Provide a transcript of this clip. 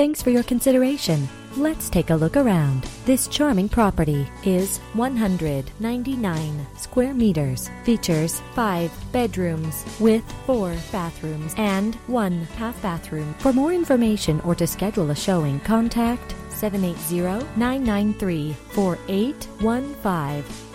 Thanks for your consideration. Let's take a look around. This charming property is 199 square meters. Features 5 bedrooms with 4 bathrooms and 1 half bathroom. For more information or to schedule a showing, contact 780-993-4815.